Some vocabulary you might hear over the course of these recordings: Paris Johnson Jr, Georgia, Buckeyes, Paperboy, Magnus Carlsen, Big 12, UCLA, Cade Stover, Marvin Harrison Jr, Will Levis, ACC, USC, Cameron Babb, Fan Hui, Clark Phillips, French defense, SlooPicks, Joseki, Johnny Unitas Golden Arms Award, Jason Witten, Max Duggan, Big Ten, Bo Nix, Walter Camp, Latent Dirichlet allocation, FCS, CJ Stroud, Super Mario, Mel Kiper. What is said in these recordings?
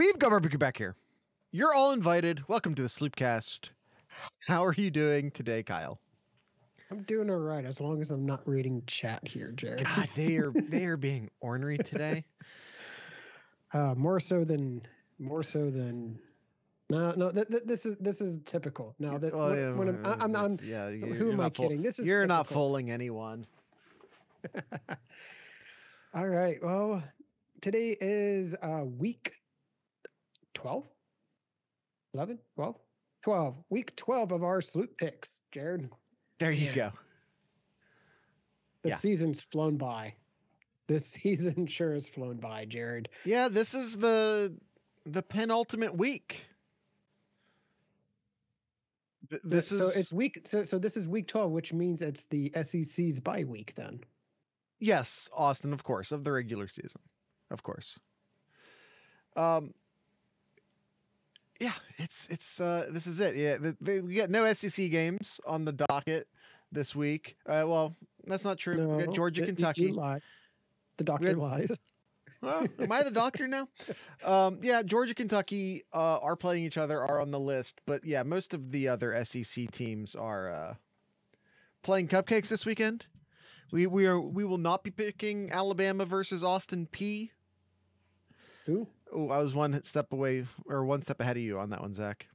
We've got Barbecue back here. You're all invited. Welcome to the Sloopcast. How are you doing today, Kyle? I'm doing all right, as long as I'm not reading chat here, Jared. God, they are being ornery today. More so than. No. This is typical. Now that who am I kidding? This is you're typical. Not fooling anyone. All right. Well, today is week 12, 11, 12, 12. Week 12 of our Sloop Picks, Jared. There you go. The season's flown by. This season sure has flown by, Jared. Yeah, this is the penultimate week. This is week 12, which means it's the SEC's bye week then. Yes, Austin, of course, of the regular season. Of course. Yeah, it's this is it. Yeah, we got no SEC games on the docket this week. Well, that's not true. No, we got Georgia, Kentucky. You lie. The doctor lies. Well, am I the doctor now? Yeah, Georgia, Kentucky are playing each other, are on the list, but yeah, most of the other SEC teams are playing cupcakes this weekend. We will not be picking Alabama versus Austin P. Who? Oh, I was one step ahead of you on that one, Zach.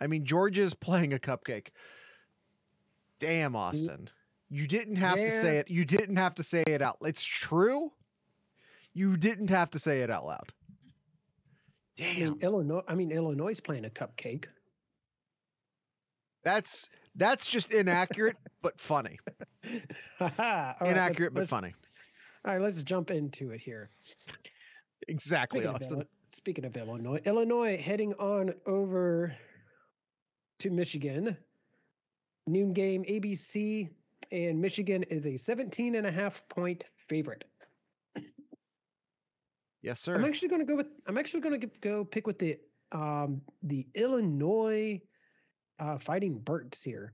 I mean, Georgia's playing a cupcake. Damn, Austin. You didn't have to say it. You didn't have to say it out. It's true. You didn't have to say it out loud. Damn. Illinois is playing a cupcake. That's just inaccurate, but funny. Inaccurate, but funny. All right, let's jump into it here. Exactly, Austin. Speaking of Illinois heading on over to Michigan. Noon game, ABC, and Michigan is a 17.5-point favorite. Yes, sir. I'm actually going to go pick with the Illinois Fighting Birds here.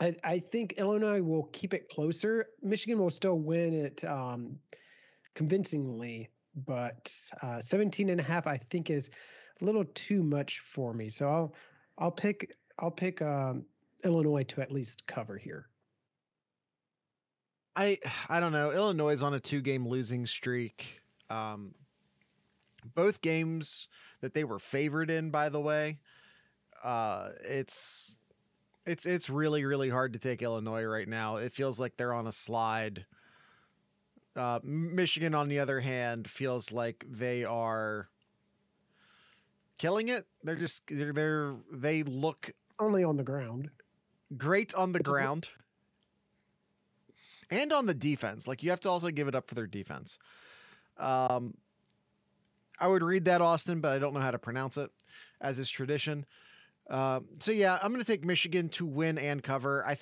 I think Illinois will keep it closer. Michigan will still win it convincingly. But 17.5, I think, is a little too much for me. So I'll pick Illinois to at least cover here. I don't know. Illinois is on a 2-game losing streak. Both games that they were favored in, by the way. It's really, really hard to take Illinois right now. It feels like they're on a slide. Michigan, on the other hand, feels like they are killing it. They're just they look only on the ground, great on the ground, and on the defense. Like, you have to also give it up for their defense. I would read that, Austin, but I don't know how to pronounce it, as is tradition. So yeah, I'm going to take Michigan to win and cover. I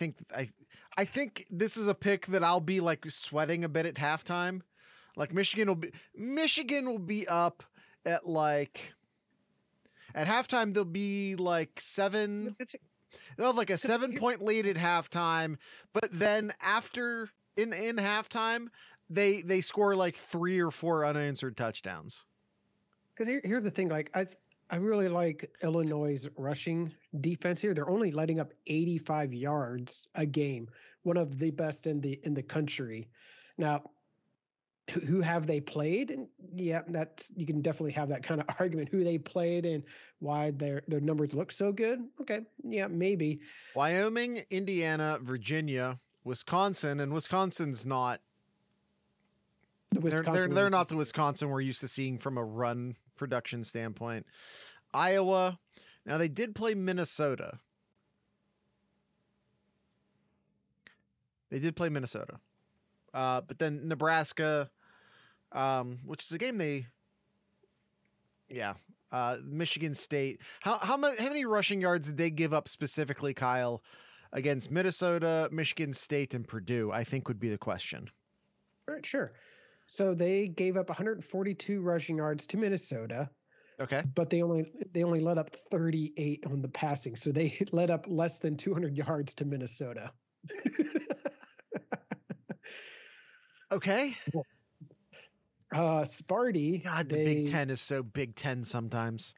think this is a pick that I'll be like sweating a bit at halftime. Like, Michigan will be up at halftime. They'll be like they'll have like a 7-point lead at halftime. But then after in halftime, they score like 3 or 4 unanswered touchdowns. Because here's the thing, like I really like Illinois' rushing defense here. They're only letting up 85 yards a game, one of the best in the country. Now, who have they played? And yeah, you can definitely have that kind of argument, who they played and why their numbers look so good. Okay, yeah, maybe. Wyoming, Indiana, Virginia, Wisconsin, and Wisconsin's not. They're not the Wisconsin we're used to seeing from a run production standpoint. Iowa. Now, they did play Minnesota. But then Nebraska, which is a game Michigan State. How many rushing yards did they give up specifically, Kyle, against Minnesota, Michigan State, and Purdue, I think would be the question. All right, sure. So they gave up 142 rushing yards to Minnesota. Okay. But they only let up 38 on the passing. So they let up less than 200 yards to Minnesota. Okay. Sparty. God, the Big Ten is so Big Ten sometimes.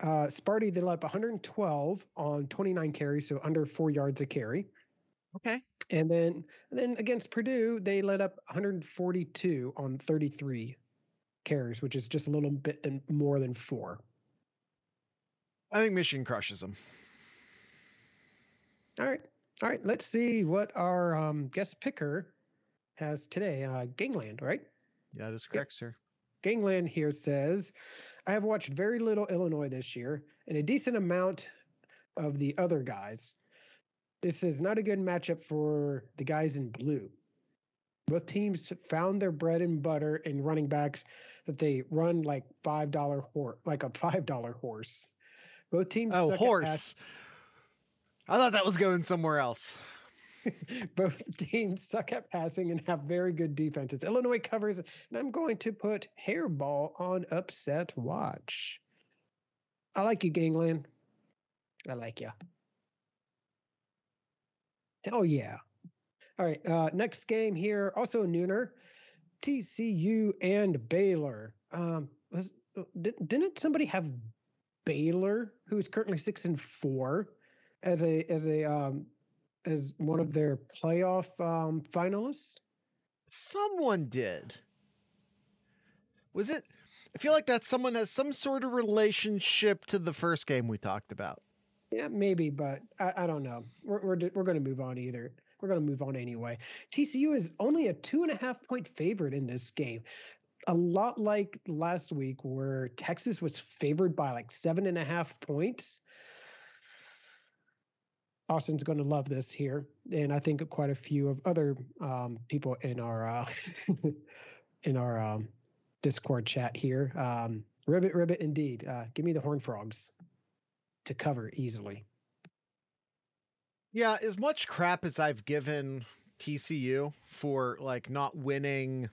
Sparty, they let up 112 on 29 carries, so under 4 yards a carry. Okay. And then against Purdue, they let up 142 on 33 carries, which is just a little bit more than four. I think Michigan crushes them. All right. All right. Let's see what our guest picker has today. Gangland, right? Yeah, that is correct, sir. Gangland here says, I have watched very little Illinois this year and a decent amount of the other guys. This is not a good matchup for the guys in blue. Both teams found their bread and butter in running backs that they run like $5 horse. Both teams. Oh, horse. I thought that was going somewhere else. Both teams suck at passing and have very good defenses. Illinois covers, and I'm going to put hairball on upset watch. I like you, Gangland. I like you. Oh, yeah. All right. Next game here, also nooner, TCU and Baylor. Didn't somebody have Baylor, who is currently 6-4, as one of their playoff finalists? Someone did. Was it? I feel like that someone has some sort of relationship to the first game we talked about. Yeah, maybe, but I don't know. We're going to move on either. We're going to move on anyway. TCU is only a 2.5-point favorite in this game. A lot like last week where Texas was favored by like 7.5 points. Austin's going to love this here. And I think quite a few of other people in our Discord chat here. Ribbit, indeed. Give me the Horned Frogs to cover easily. Yeah, as much crap as I've given TCU for like not winning,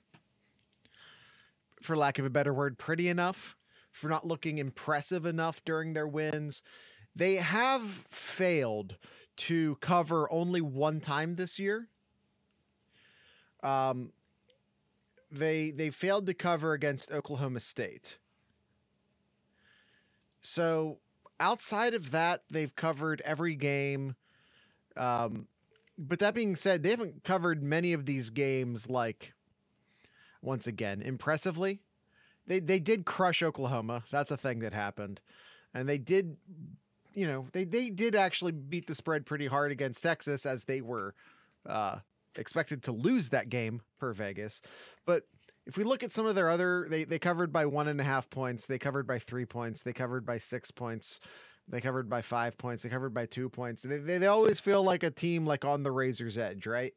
for lack of a better word, pretty enough, for not looking impressive enough during their wins, they have failed to cover only one time this year. They failed to cover against Oklahoma State. So outside of that, they've covered every game. But that being said, they haven't covered many of these games like, once again, impressively. They did crush Oklahoma. That's a thing that happened. And they did, you know, they did actually beat the spread pretty hard against Texas, as they were expected to lose that game per Vegas. But if we look at some of their other, they covered by 1.5 points. They covered by 3 points. They covered by 6 points. They covered by 5 points. They covered by 2 points. They always feel like a team like on the razor's edge, right?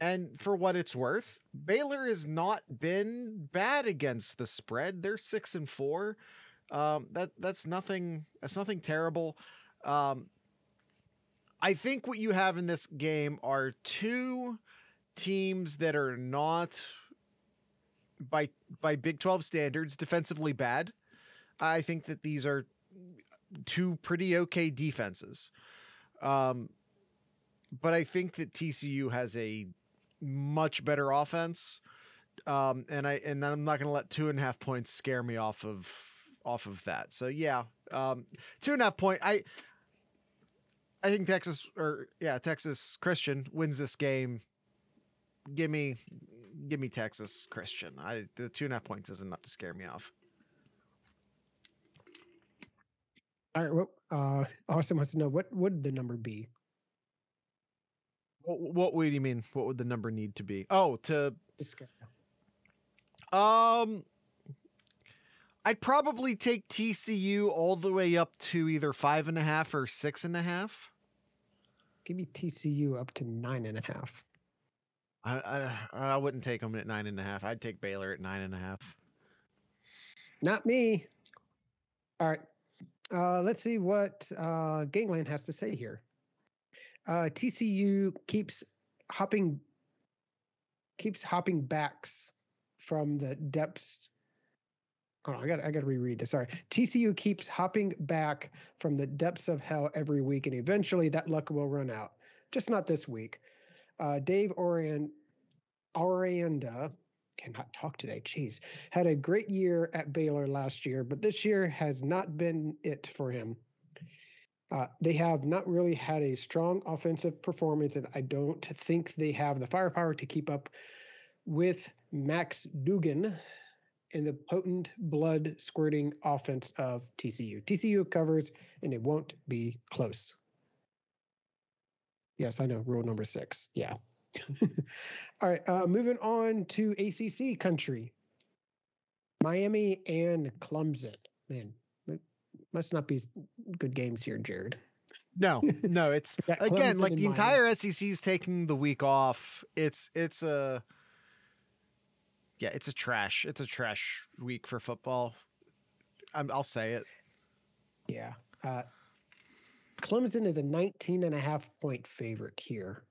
And for what it's worth, Baylor has not been bad against the spread. They're 6-4. That's nothing terrible. I think what you have in this game are two teams that are not, by Big 12 standards, defensively bad. I think that these are two pretty okay defenses. But I think that TCU has a much better offense, and I'm not going to let 2.5 points scare me off of that. So yeah, 2.5 point. I think Texas Christian wins this game. Give me Texas Christian. The 2.5 points is enough to scare me off. All right. Well, Austin wants to know, what would the number be? What do you mean? What would the number need to be? Oh, to discuss. I'd probably take TCU all the way up to either 5.5 or 6.5. Give me TCU up to 9.5. I wouldn't take them at 9.5. I'd take Baylor at 9.5. Not me. All right. Let's see what Gangland has to say here. TCU keeps hopping backs from the depths. Oh, I got to reread this. Sorry. TCU keeps hopping back from the depths of hell every week, and eventually that luck will run out. Just not this week. Dave Orion Aranda, cannot talk today, jeez, had a great year at Baylor last year, but this year has not been it for him. They have not really had a strong offensive performance, and I don't think they have the firepower to keep up with Max Duggan and the potent blood-squirting offense of TCU. TCU covers, and it won't be close. Yes, I know, rule number 6, yeah. All right, moving on to ACC country. Miami and Clemson. Man, it must not be good games here, Jared. No, it's again like the entire SEC is taking the week off. It's a trash week for football. I'll say it. Yeah, Clemson is a 19.5-point favorite here.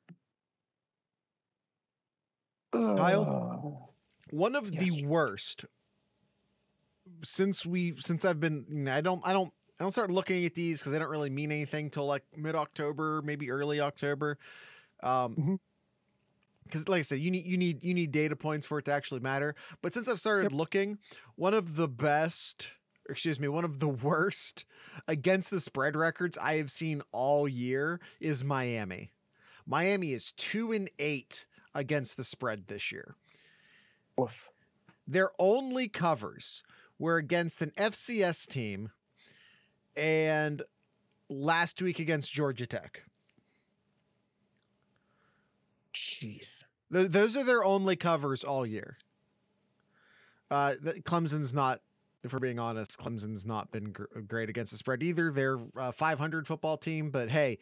Kyle, one of the worst since I've been. You know, I don't start looking at these because they don't really mean anything till like mid-October, maybe early October. Because like I said, you need data points for it to actually matter. But since I've started looking, one of the worst against the spread records I have seen all year is Miami. Miami is 2-8. Against the spread this year. Oof. Their only covers were against an FCS team and last week against Georgia Tech. Jeez. Those are their only covers all year. Clemson's not, if we're being honest, Clemson's not been great against the spread either. They're a 500 football team, but hey,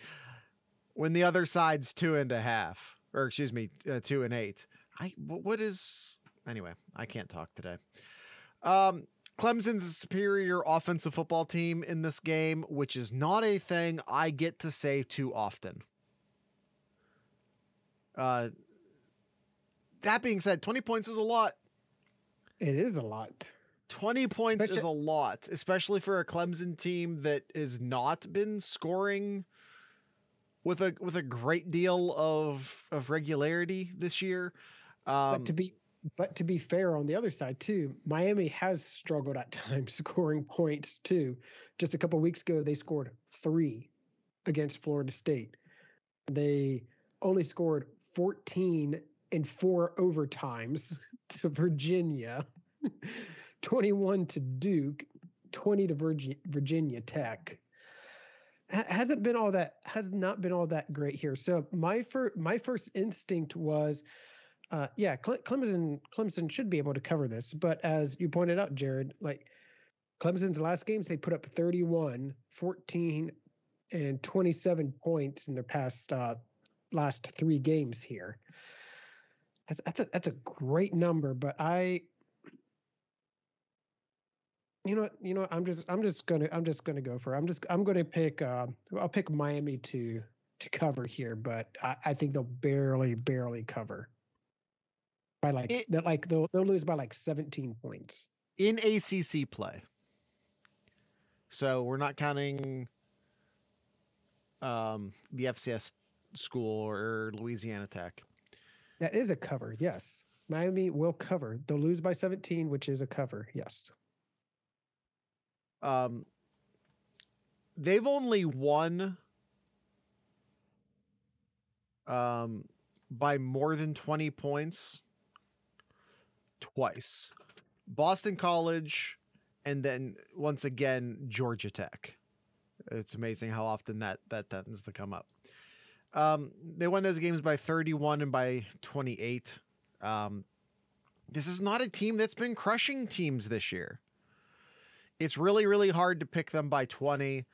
when the other side's 2.5, or excuse me, 2-8. Anyway, I can't talk today. Clemson's a superior offensive football team in this game, which is not a thing I get to say too often. That being said, 20 points is a lot. It is a lot. 20 points is a lot, especially for a Clemson team that has not been scoring with a great deal of regularity this year. But to be fair on the other side too, Miami has struggled at times scoring points too. Just a couple of weeks ago, they scored 3 against Florida State. They only scored 14 in 4 overtimes to Virginia, 21 to Duke, 20 to Virginia Tech. Has not been all that great here. So my first instinct was, Clemson should be able to cover this. But as you pointed out, Jared, like Clemson's last games, they put up 31, 14, and 27 points in their past last 3 games here. That's a great number, but I'll pick Miami to cover here, but I think they'll barely cover by they'll lose by like 17 points in ACC play. So we're not counting the FCS school or Louisiana Tech. That is a cover. Yes, Miami will cover. They'll lose by 17, which is a cover. Yes. They've only won by more than 20 points twice. Boston College and then once again Georgia Tech. It's amazing how often that tends to come up. They won those games by 31 and by 28. This is not a team that's been crushing teams this year. It's really, really hard to pick them by 20.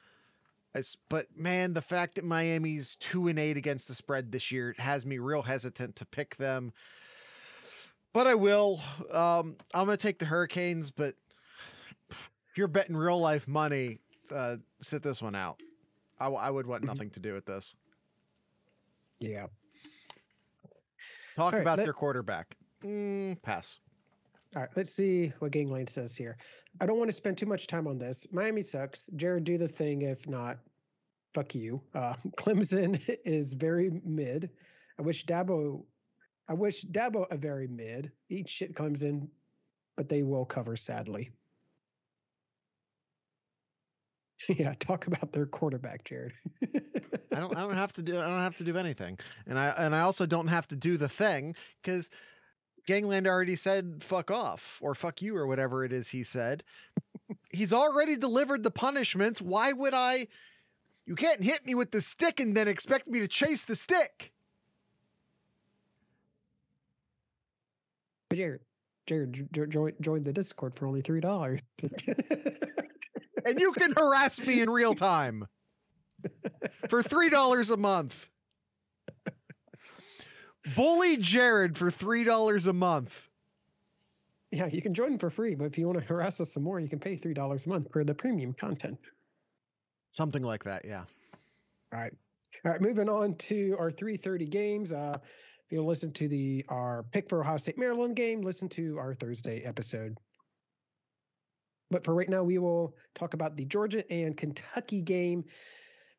But, man, the fact that Miami's 2-8 against the spread this year has me real hesitant to pick them. But I will. I'm going to take the Hurricanes, but if you're betting real-life money, sit this one out. I would want nothing to do with this. Yeah. Talk about their quarterback. Pass. All right, let's see what Gangland says here. I don't want to spend too much time on this. Miami sucks. Jared, do the thing. If not, fuck you. Clemson is very mid. I wish Dabo I wish Dabo a very mid. Eat shit Clemson, but they will cover, sadly. Yeah, talk about their quarterback, Jared. I don't have to do anything. And I also don't have to do the thing, because Gangland already said fuck off or fuck you or whatever it is he said. He's already delivered the punishment. Why would I? You can't hit me with the stick and then expect me to chase the stick. But Jared joined the Discord for only $3. And you can harass me in real time for $3 a month. Bully Jared for $3 a month. Yeah, you can join for free, but if you want to harass us some more, you can pay $3 a month for the premium content. Something like that, yeah. All right. Moving on to our 3:30 games. If you want to listen to our pick for Ohio State Maryland game, listen to our Thursday episode. But for right now, we will talk about the Georgia and Kentucky game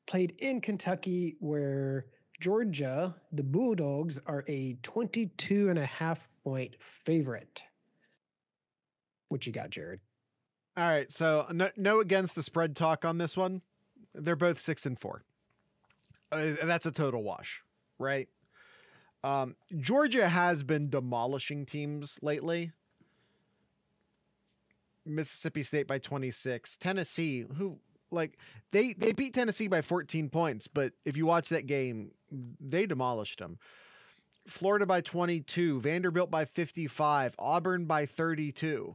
played in Kentucky, where Georgia, the Bulldogs, are a 22.5-point favorite. What you got, Jared? All right, so no against the spread talk on this one. They're both 6-4. That's a total wash, right? Georgia has been demolishing teams lately. Mississippi State by 26, Tennessee, who they beat Tennessee by 14 points, but if you watch that game, they demolished them. Florida by 22, Vanderbilt by 55, Auburn by 32.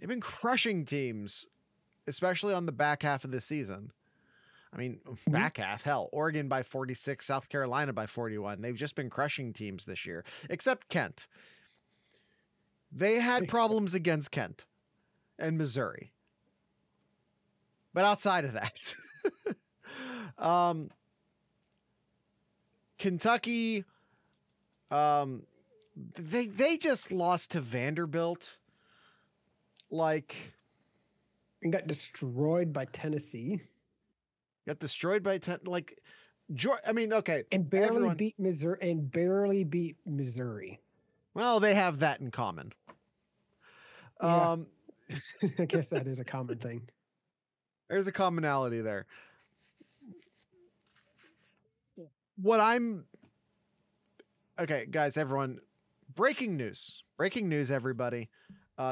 They've been crushing teams, especially on the back half of the season. I mean, back half, hell, Oregon by 46, South Carolina by 41. They've just been crushing teams this year, except Kent. They had problems against Kent and Missouri. But outside of that, Kentucky, they just lost to Vanderbilt. And got destroyed by Tennessee. Got destroyed by And barely beat Missouri. Well, they have that in common. Yeah. I guess that is a common thing. There's a commonality there. Okay, guys, everyone, breaking news, everybody.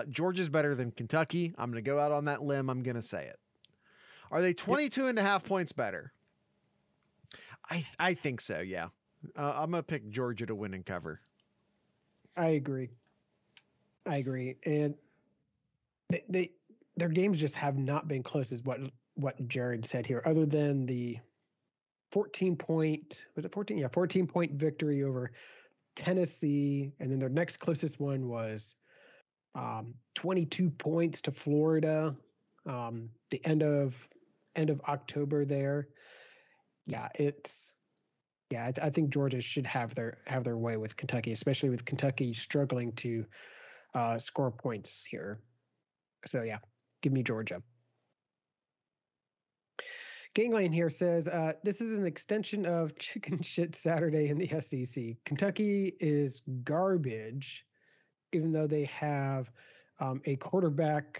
Georgia's better than Kentucky. I'm going to go out on that limb. I'm going to say it. Are they 22.5 points better? I think so. Yeah. I'm going to pick Georgia to win and cover. I agree. And their games just have not been close, is what Jared said here, other than the 14-point victory over Tennessee. And then their next closest one was 22 points to Florida, the end of October there. Yeah, I think Georgia should have their way with Kentucky, especially with Kentucky struggling to score points here. So yeah. Give me Georgia. Gangland here says, this is an extension of chicken shit Saturday in the SEC. Kentucky is garbage, even though they have a quarterback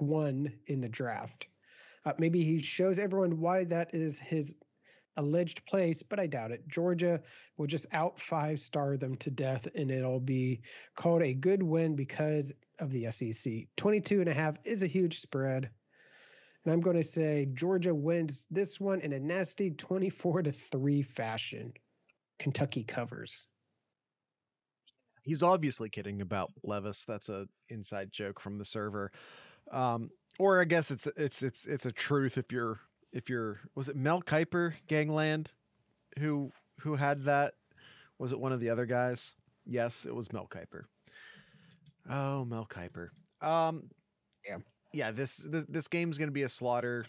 one in the draft. Maybe he shows everyone why that is his alleged place, but I doubt it. Georgia will just out 5-star them to death, and it'll be called a good win because of the SEC. 22.5 is a huge spread, and I'm going to say Georgia wins this one in a nasty 24-3 fashion. Kentucky covers. He's obviously kidding about Levis. That's a inside joke from the server, or I guess it's a truth. If you're was it Mel Kiper, Gangland, who had that? Was it one of the other guys? Yes, it was Mel Kiper. Oh, Mel Kiper. Yeah. This game's going to be a slaughter.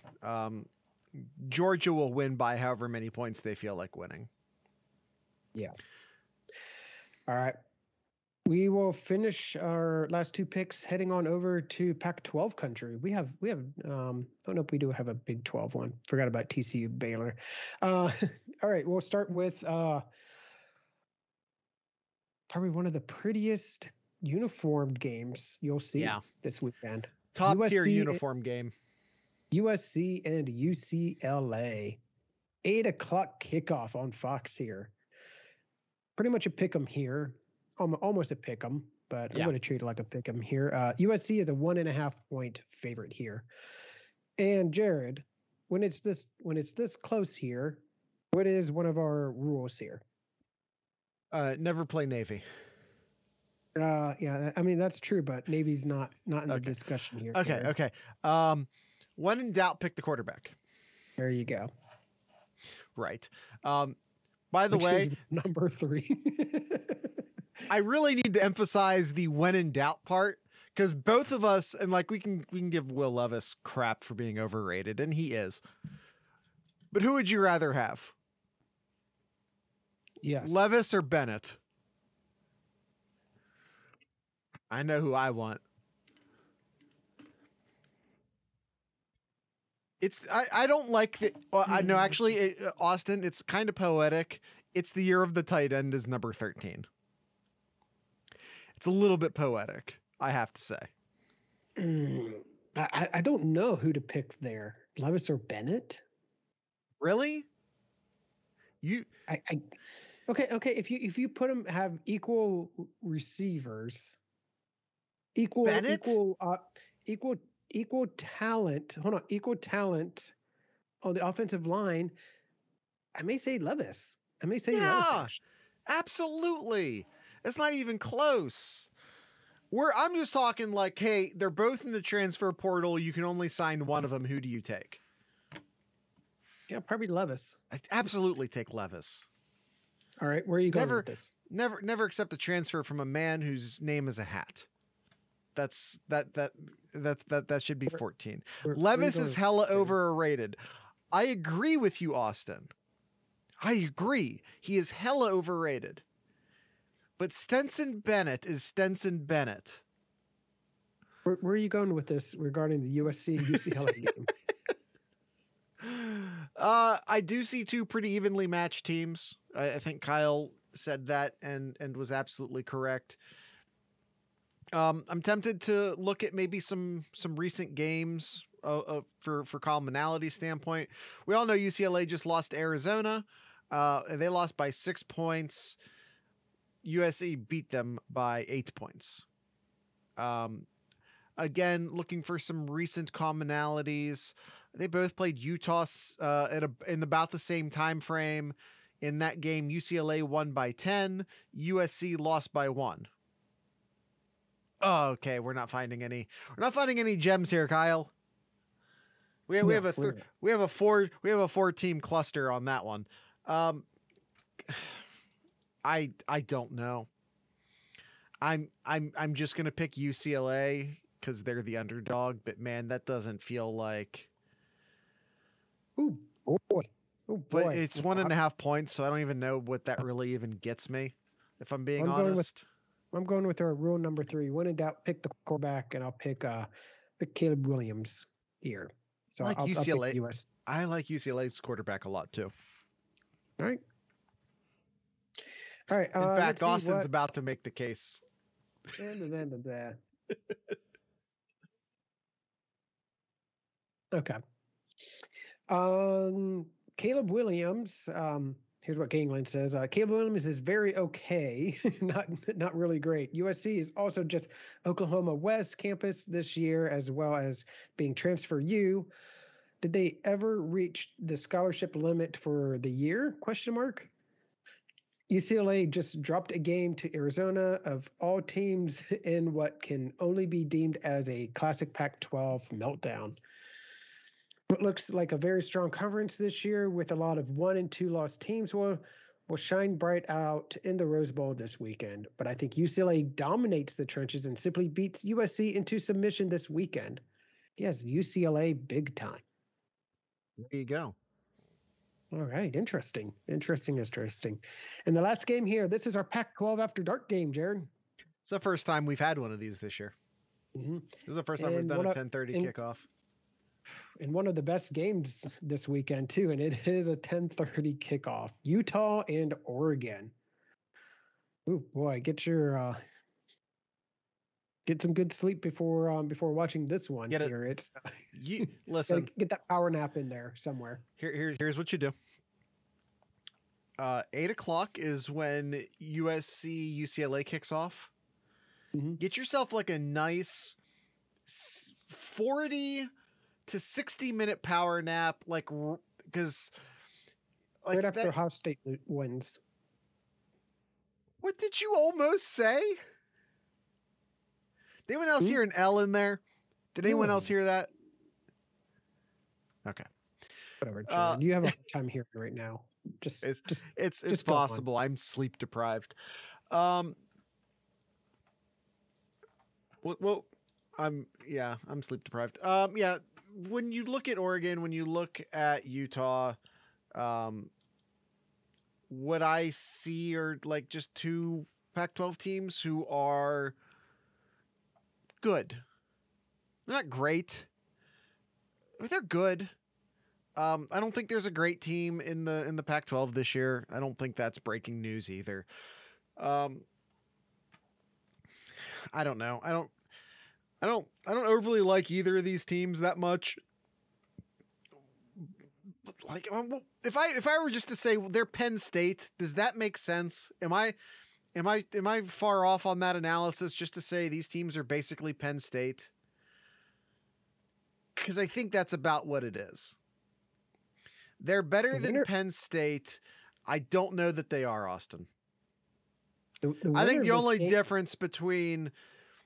Georgia will win by however many points they feel like winning. Yeah. All right. We will finish our last two picks heading on over to Pac-12 country. We have oh no, we do have a Big 12 one. Forgot about TCU, Baylor. All right, we'll start with probably one of the prettiest uniformed games you'll see this weekend. Top tier uniform game. USC and UCLA. 8 o'clock kickoff on Fox here. Pretty much a pick 'em here. Almost a pick 'em, but I'm going to treat it like a pick 'em here. USC is a 1.5 point favorite here. And Jared, when it's this close here, what is one of our rules here? Never play Navy. Yeah, I mean that's true, but Navy's not in the discussion here. Okay. When in doubt, pick the quarterback. There you go. Right. By the way, number 3. I really need to emphasize the when in doubt part, because both of us, and like we can give Will Levis crap for being overrated, and he is. But who would you rather have? Yes. Levis or Bennett? I know who I want. I don't like the. Well, I know actually, Austin. It's kind of poetic. It's the year of the tight end is number 13. It's a little bit poetic, I have to say. I don't know who to pick there, Levis or Bennett. Really? Okay. If you put them have equal receivers, equal talent. Hold on, equal talent on the offensive line. I may say Levis. Levis. Absolutely. It's not even close. I'm just talking like, hey, they're both in the transfer portal. You can only sign one of them. Who do you take? Yeah, probably Levis. I'd absolutely take Levis. All right, where are you going with this? Never accept a transfer from a man whose name is a hat. That should be 14. Levis is hella overrated. I agree with you, Austin. I agree. He is hella overrated. But Stetson Bennett is Stetson Bennett. Where are you going with this regarding the USC UCLA game? I do see two pretty evenly matched teams. I think Kyle said that and was absolutely correct. I'm tempted to look at maybe some recent games for commonality standpoint. We all know UCLA just lost to Arizona. They lost by 6 points. USC beat them by 8 points. Again, looking for some recent commonalities. They both played Utah in about the same time frame. In that game, UCLA won by 10. USC lost by 1. Oh, okay, we're not finding any gems here, Kyle. We have a four-team cluster on that one. I don't know. I'm just gonna pick UCLA because they're the underdog. But man, that doesn't feel like. Ooh boy! Oh boy! But it's 1.5 points, so I don't even know what that really even gets me. If I'm being honest. I'm going with our rule number 3. When in doubt, pick the quarterback, and I'll pick Caleb Williams here. So I like UCLA. I like UCLA's quarterback a lot too. All right. In fact, Austin's about to make the case. Okay. Caleb Williams. Here's what Gangland says. Caleb Williams is very okay, not really great. USC is also just Oklahoma West campus this year, as well as being transfer U. Did they ever reach the scholarship limit for the year? ? UCLA just dropped a game to Arizona, of all teams, in what can only be deemed as a classic Pac-12 meltdown. What looks like a very strong conference this year with a lot of 1- and 2- loss teams will shine bright out in the Rose Bowl this weekend. But I think UCLA dominates the trenches and simply beats USC into submission this weekend. Yes, UCLA big time. There you go. All right. Interesting. And the last game here, this is our Pac-12 After Dark game, Jared. the first time we've had one of these this year. Mm-hmm. This is the first time we've done a 10:30 kickoff. And one of the best games this weekend, too, and it is a 10:30 kickoff. Utah and Oregon. Oh, boy, get some good sleep before watching this one. Listen, get that power nap in there somewhere. Here's what you do. 8 o'clock is when USC UCLA kicks off. Mm-hmm. Get yourself like a nice 40 to 60 minute power nap, like, because like right after Ohio State wins. What did you almost say? Did anyone else hear an L in there? Did anyone else hear that? Okay. Whatever. You have a hard time hearing right now. It's possible. I'm sleep deprived. Well, I'm sleep deprived. Yeah. When you look at Oregon, when you look at Utah, what I see are like just two Pac-12 teams who are good. They're not great, but they're good. I don't think there's a great team in the Pac-12 this year. I don't think that's breaking news either. I don't know. I don't overly like either of these teams that much. But like, if I were just to say they're Penn State, does that make sense? Am I far off on that analysis just to say these teams are basically Penn State? Because I think that's about what it is. They're better than Penn State. I don't know that they are, Austin. I think the only difference between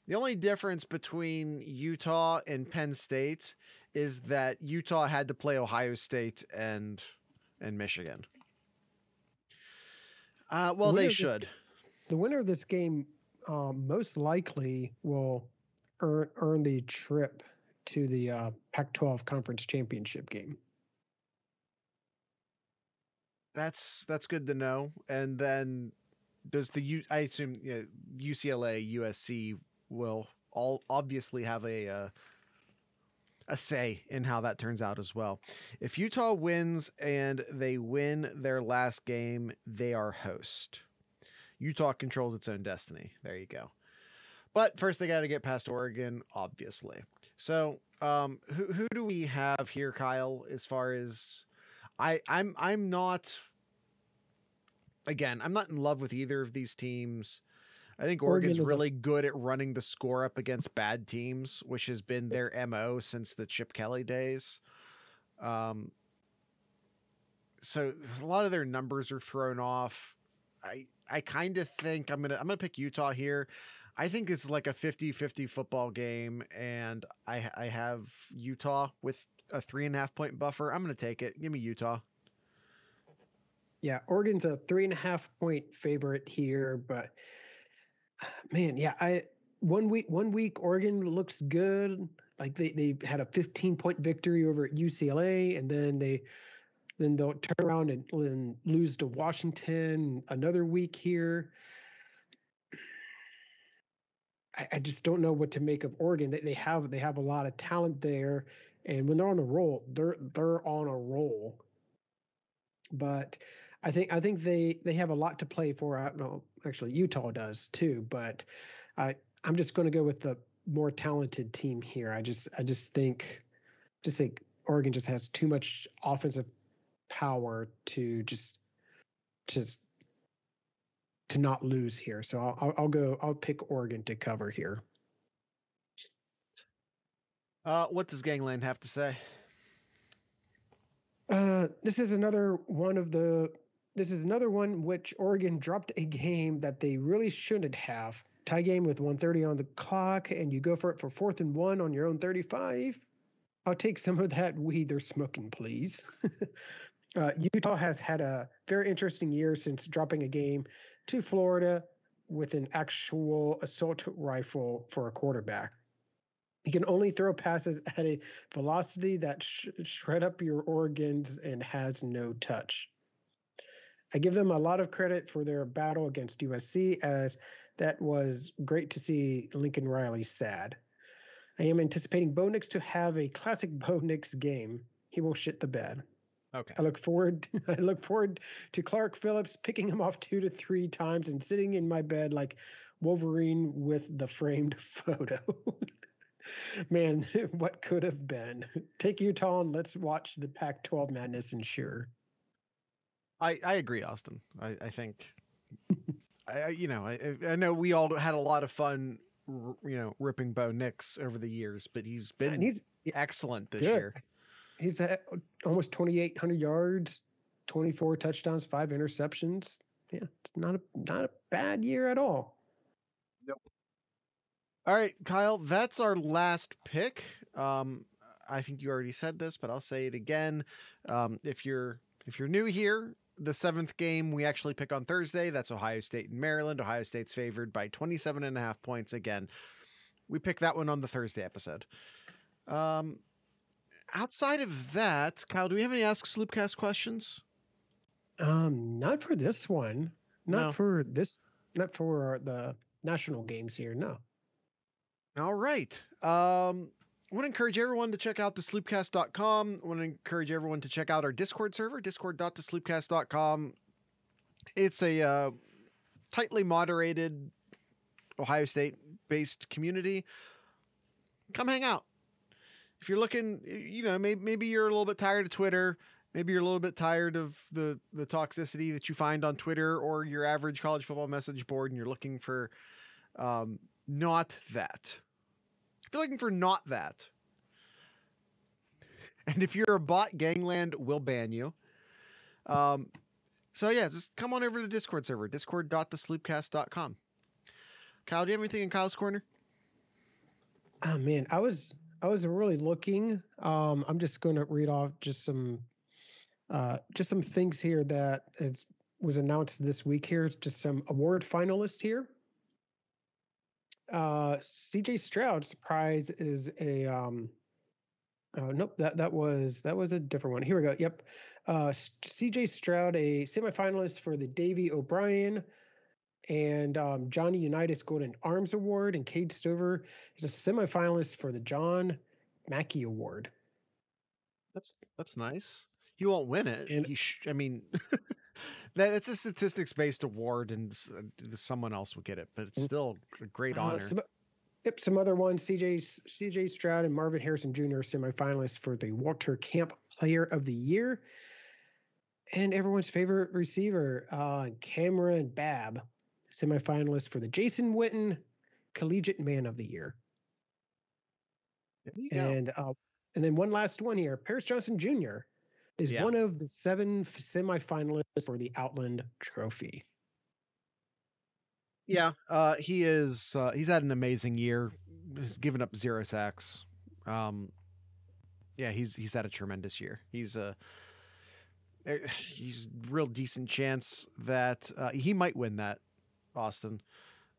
Utah and Penn State is that Utah had to play Ohio State and Michigan. Well, they should. The winner of this game most likely will earn the trip to the Pac-12 Conference Championship game. That's good to know. And then does I assume UCLA, USC will all obviously have a say in how that turns out as well. If Utah wins and they win their last game, they are host. Utah controls its own destiny. There you go. But first they got to get past Oregon, obviously. So who do we have here, Kyle, as far as... I'm not in love with either of these teams. I think Oregon's really good at running the score up against bad teams, which has been their MO since the Chip Kelly days. So a lot of their numbers are thrown off. I kind of think I'm going to pick Utah here. I think it's like a 50-50 football game, and I have Utah with a 3.5 point buffer. I'm going to take it. Give me Utah. Yeah. Oregon's a 3.5 point favorite here, but man, yeah, one week Oregon looks good. Like they had a 15 point victory over at UCLA, and then they'll turn around and lose to Washington another week here. I just don't know what to make of Oregon. They have a lot of talent there. And when they're on a roll, they're on a roll. But I think they have a lot to play for. Actually, Utah does too. But I'm just going to go with the more talented team here. I just think Oregon just has too much offensive power to just to not lose here. So I'll pick Oregon to cover here. What does Gangland have to say? This is another one which Oregon dropped a game that they really shouldn't have. Tie game with 1:30 on the clock, and you go for it for 4th and 1 on your own 35. I'll take some of that weed they're smoking, please. Utah has had a very interesting year since dropping a game to Florida with an actual assault rifle for a quarterback. He can only throw passes at a velocity that shred up your organs and has no touch. I give them a lot of credit for their battle against USC, as That was great to see Lincoln Riley sad. I am anticipating Bo Nix to have a classic Bo Nix game. He will shit the bed. Okay. I look forward to Clark Phillips picking him off 2 to 3 times and sitting in my bed like Wolverine with the framed photo. Man, what could have been? Take Utah and let's watch the Pac-12 madness ensure. I agree, Austin. I think, I know we all had a lot of fun, ripping Bo Nix over the years, but he's been excellent this year. He's at almost 2,800 yards, 24 touchdowns, 5 interceptions. Yeah, it's not a bad year at all. Nope. All right, Kyle, that's our last pick. I think you already said this, but I'll say it again. If you're new here, the 7th game we actually pick on Thursday. That's Ohio State and Maryland. Ohio State's favored by 27.5 points. Again, we pick that one on the Thursday episode. Outside of that, Kyle, do we have any Ask Sloopcast questions? Not for this one. Not for the national games here. No. All right. I want to encourage everyone to check out the sloopcast.com. I want to encourage everyone to check out our Discord server, discord.thesloopcast.com. It's a tightly moderated Ohio State-based community. Come hang out. If you're looking, maybe you're a little bit tired of Twitter. Maybe you're a little bit tired of the toxicity that you find on Twitter or your average college football message board, and you're looking for not that. If you're looking for not that, and if you're a bot, Gangland will ban you. So yeah, just come on over to the Discord server, discord.thesloopcast.com. Kyle, do you have anything in Kyle's corner? Oh man, I was really looking. I'm just going to read off just some things here that was announced this week here. It's just some award finalists here. CJ Stroud's prize is that was a different one. Here we go. Yep. CJ Stroud, a semifinalist for the Davey O'Brien and Johnny Unitas Golden Arms Award, and Cade Stover is a semifinalist for the John Mackey Award. That's nice. He won't win it. And that's a statistics-based award, and someone else will get it, but it's still a great honor. Some other ones, CJ Stroud and Marvin Harrison Jr. are semifinalists for the Walter Camp Player of the Year. And everyone's favorite receiver, Cameron Babb, semifinalist for the Jason Witten Collegiate Man of the Year. There you go. And then one last one here, Paris Johnson Jr., is one of the 7 semifinalists for the Outland Trophy. Yeah, he is. He's had an amazing year. He's given up 0 sacks. He's had a tremendous year. He's real decent chance that he might win that, Austin.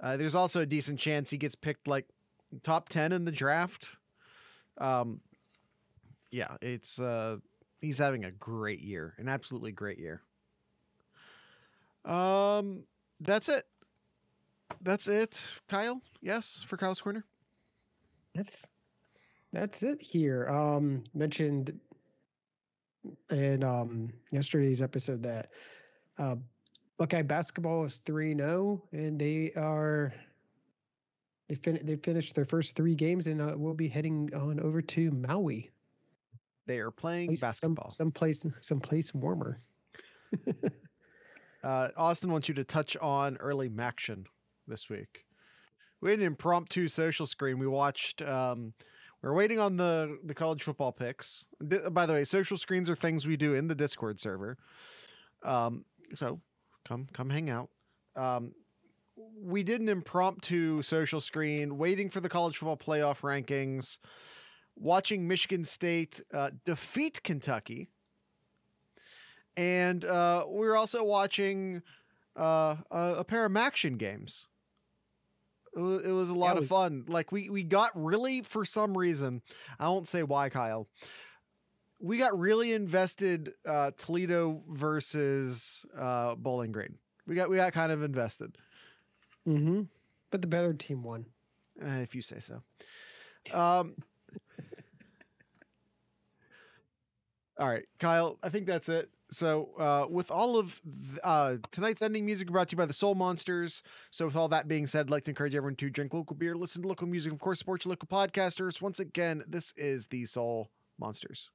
There's also a decent chance he gets picked like top 10 in the draft. It's. He's having a great year, an absolutely great year. That's it. That's it, Kyle. Yes, for Kyle's Corner. That's it here. Mentioned in yesterday's episode that Buckeye basketball is 3-0, and they finished their first 3 games, and we'll be heading on over to Maui. They are playing basketball. Someplace warmer. Austin wants you to touch on early Maction this week. We had an impromptu social screen. We watched. We're waiting on the college football picks. By the way, social screens are things we do in the Discord server. So come hang out. We did an impromptu social screen, waiting for the college football playoff rankings. Watching Michigan State defeat Kentucky. And we're also watching a pair of Maction games. It was a lot of fun. Like we got really, for some reason, I won't say why, Kyle. We got really invested Toledo versus Bowling Green. We got kind of invested. Mm-hmm. But the better team won. If you say so. All right, Kyle, I think that's it. So with all of tonight's ending music brought to you by the Soul Monsters. So with all that being said, I'd like to encourage everyone to drink local beer, listen to local music, of course, support your local podcasters. Once again, this is the Soul Monsters.